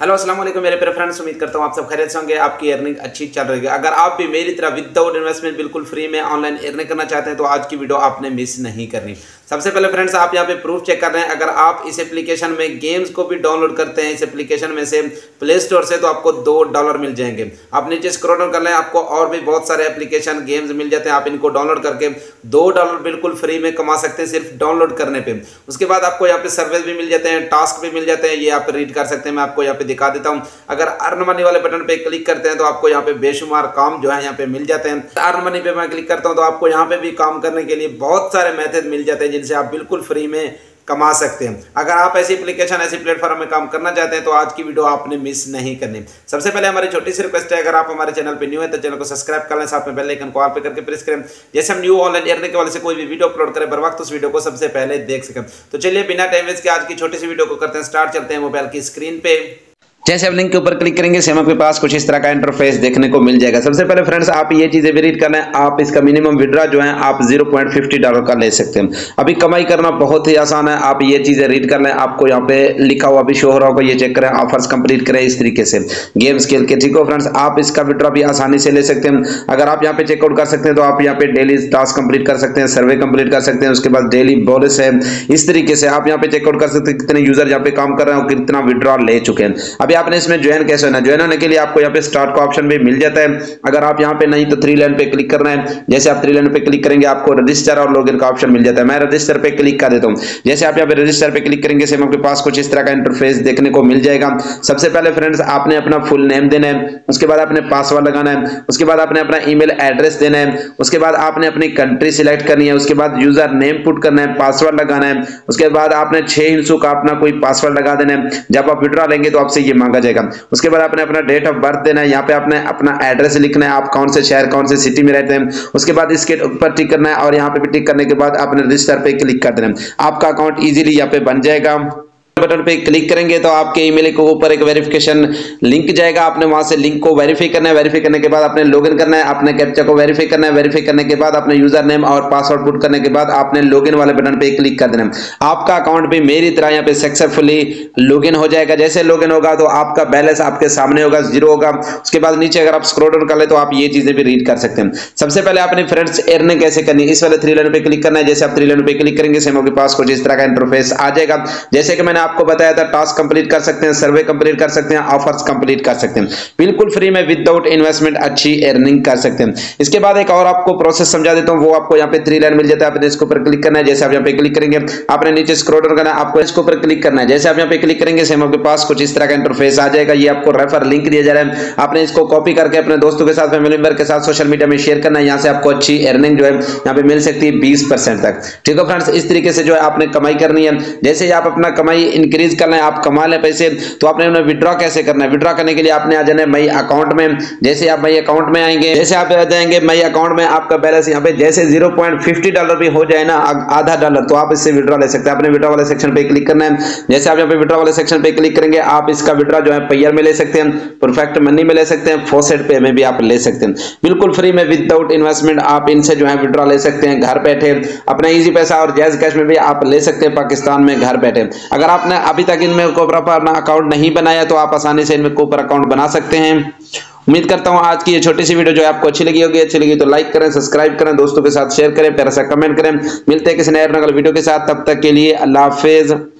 Hello अस्सलाम वालेकुम मेरे प्यारे फ्रेंड्स, उम्मीद करता हूँ आप सब खैरियत से होंगे। आपकी अर्निंग अच्छी चल रही है। अगर आप भी मेरी तरह विदाउट इन्वेस्टमेंट बिल्कुल फ्री में ऑनलाइन अर्निंग करना चाहते हैं तो आज की वीडियो आपने मिस नहीं करनी। सबसे पहले फ्रेंड्स, आप यहाँ पे प्रूफ चेक कर रहे हैं। अगर आप इस एप्लीकेशन में गेम्स को भी डाउनलोड करते हैं इस एप्लीकेशन में से प्ले स्टोर से, तो आपको $2 मिल जाएंगे। आप नीचे स्क्रॉल डाउन कर लें, आपको और भी बहुत सारे एप्लीकेशन गेम्स मिल जाते हैं। आप इनको डाउनलोड करके $2 बिल्कुल फ्री में कमा सकते हैं सिर्फ डाउनलोड करने पर। उसके बाद आपको यहाँ पे सर्विस भी मिल जाते हैं, टास्क भी मिल जाते हैं, ये आप रीड कर सकते हैं। मैं आपको यहाँ पे दिखा देता हूं। अगर अर्न मनी वाले बटन पे क्लिक करते हैं तो आपको यहां पे बेशुमार काम जो है यहां पे मिल जाते हैं। अर्न मनी पे मैं क्लिक करता हूं तो आपको यहां पे भी काम करने के लिए बहुत सारे मेथड मिल जाते हैं जिनसे आप बिल्कुल फ्री में कमा सकते हैं। अगर आप ऐसी एप्लीकेशन ऐसी प्लेटफॉर्म में काम करना चाहते हैं तो आज की वीडियो आपने मिस नहीं करनी। सबसे पहले हमारी छोटी सी रिक्वेस्ट है, अगर आप हमारे चैनल पे न्यू है तो चैनल को सब्सक्राइब कर लें, साथ में बेल आइकन को ऑल पे करके प्रेस करें। जैसे हम न्यू ऑनलाइन अर्निंग के वाले से कोई भी वीडियो अपलोड करें बर वक्त उस वीडियो को सबसे पहले देख सकें। तो चलिए बिना टाइम वेस्ट के आज की छोटी सी वीडियो को करते हैं स्टार्ट। चलते हैं मोबाइल की स्क्रीन पे। जैसे आप लिंक के ऊपर क्लिक करेंगे सेम आपके पास कुछ इस तरह का इंटरफेस देखने को मिल जाएगा। सबसे पहले फ्रेंड्स, आप ये चीजें भी रीड कर लें। आप इसका मिनिमम विड्रा जो है आप $0.50 का ले सकते हैं। अभी कमाई करना बहुत ही आसान है। आप ये चीजें रीड कर लें, आपको यहाँ पे लिखा हुआ भी शो हो रहा होगा, ये चेक करें, ऑफर्स कंप्लीट करें इस तरीके से गेम्स खेल के। ठीक हो फ्रेंड्स, आप इसका विड्रा भी आसानी से ले सकते हैं। अगर आप यहाँ पे चेकआउट कर सकते हैं तो आप यहाँ पे डेली टास्क कंप्लीट कर सकते हैं, सर्वे कंप्लीट कर सकते हैं, उसके बाद डेली बोनस है। इस तरीके से आप यहाँ पे चेकआउट कर सकते हैं कितने यूजर यहाँ पे काम कर रहे हैं और कितना विड्रा ले चुके हैं। अभी आपने इसमें ज्वाइन कैसे होना, ज्वाइन होने के लिए आपको यहाँ पे स्टार्ट का ऑप्शन भी मिल जाता है। अगर आप यहाँ पे नहीं तो 3 लाइन पे क्लिक करना है। जैसे आप 3 लाइन पे क्लिक करेंगे आपको रजिस्टर और लॉगिन का ऑप्शन मिल जाता है। मैं रजिस्टर पे क्लिक कर देता हूँ। जैसे आप यहाँ पे रजिस्टर पे क्लिक करेंगे सेम आपके पास कुछ इस तरह का इंटरफेस देखने को मिल जाएगा। सबसे पहले फ्रेंड्स, आपने अपना फुल नेम देना है, उसके बाद आपने पासवर्ड लगाना है, उसके बाद आपने अपना ईमेल एड्रेस देना है, उसके बाद आपने अपनी कंट्री सिलेक्ट करनी है, उसके बाद यूजर नेम पुट करना है, पासवर्ड लगाना है, उसके बाद आपने 6 अंकों का अपना कोई पासवर्ड लगा देना है। जब आप विड्रॉ लेंगे तो आपसे ये मांगा जाएगा। उसके बाद आपने अपना डेट ऑफ बर्थ देना है, यहाँ पे आपने अपना एड्रेस लिखना है, आप कौन से शहर कौन से सिटी में रहते हैं। उसके बाद इसके ऊपर टिक करना है और यहाँ पे भी टिक करने के बाद आपने रजिस्टर पे क्लिक कर देना है। आपका अकाउंट इजीली यहाँ पे बन जाएगा। बटन पे क्लिक करेंगे तो आपके ईमेल के ऊपर एक वेरिफिकेशन लिंक जाएगा। आपने वहां से लिंक को वेरीफाई करना है, वेरीफाई करने के बाद आपने लॉगिन करना है, आपने कैप्चा को वेरीफाई करना है, वेरीफाई करने के बाद आपने यूजर नेम और पासवर्ड पुट करने के बाद आपने लॉगिन वाले बटन पे क्लिक कर देना है। आपका अकाउंट भी मेरी तरह यहाँ पे सक्सेसफुली लॉगिन हो जाएगा। जैसे लॉगिन होगा तो आपका बैलेंस आपके सामने होगा, जीरो होगा। उसके बाद नीचे अगर आप स्क्रॉल डाउन कर ले तो आप ये चीजें भी रीड कर सकते हैं। सबसे पहले आपने फ्रेंड्स अर्निंग कैसे करनी है, इस वाले 3 लाइन पे क्लिक करना है। जैसे आप 3 लाइन पे क्लिक करेंगे सेम आपके पास कुछ इस तरह का इंटरफेस आ जाएगा। जैसे कि मैंने आपको बताया था, टास्क कंप्लीट कर सकते हैं, सर्वे कंप्लीट कर सकते हैं, ऑफर्स कंप्लीट कर सकते हैं, बिल्कुल फ्री में विदाउट इन्वेस्टमेंट अच्छी अर्निंग कर सकते हैं। इसके बाद एक और आपको प्रोसेस समझा देता हूं, वो आपको यहां पे 3 लाइन मिल जाता है। आपने इसके ऊपर क्लिक करना है। जैसे आप यहां पे क्लिक करेंगे आपने नीचे स्क्रॉल डाउन करना है, आपको इसके ऊपर क्लिक करना है। जैसे आप यहां पे क्लिक करेंगे सेम आपके पास कुछ इस तरह का इंटरफेस आ जाएगा। ये आपको रेफर लिंक दिया जा रहा है, आपने इसको कॉपी करके अपने दोस्तों के साथ, फैमिली मेंबर के साथ सोशल मीडिया में शेयर करना है। यहां से आपको अच्छी अर्निंग जो है यहां पे मिल सकती है 20% तक। ठीक है फ्रेंड्स, इस तरीके से जो है आपने कमाई करनी है। जैसे आप अपना कमाई इंक्रीज करना है, आप कमा लें पैसे, तो आपने उन्हें विड्रॉ कैसे करना है। विड्रॉ करने के लिए आपने आ जाना है मई अकाउंट में। जैसे आप मई अकाउंट में आएंगे, जैसे आप आ जाएंगे मई अकाउंट में, आपका बैलेंस यहाँ पे जैसे $0.50 भी हो जाए ना, आधा डॉलर, तो आप इससे विड्रॉ ले सकते हैं। आपने विड्रॉ वाले सेक्शन पे क्लिक करना है। जैसे आप यहाँ पे विड्रॉ वाले सेक्शन पे क्लिक करेंगे आप इसका विड्रॉ जो है पेयर में ले सकते हैं, परफेक्ट मनी में ले सकते हैं, फोसेट पे में भी आप ले सकते हैं। बिल्कुल फ्री में विदाउट इन्वेस्टमेंट आप इनसे जो है विड्रॉ ले सकते हैं घर बैठे। अपना इजी पैसा और जैज कैश में भी आप ले सकते हैं पाकिस्तान में घर बैठे। अगर आपने अभी तक इनमें अपना अकाउंट नहीं बनाया तो आप आसानी से इनमें कोपर अकाउंट बना सकते हैं। उम्मीद करता हूं आज की ये छोटी सी वीडियो जो है आपको अच्छी लगी होगी। अच्छी लगी तो लाइक करें, सब्सक्राइब करें, दोस्तों के साथ शेयर करें, प्यारा सा कमेंट करें। मिलते हैं किसी नए वीडियो के साथ, तब तक के लिए अल्लाह हाफिज।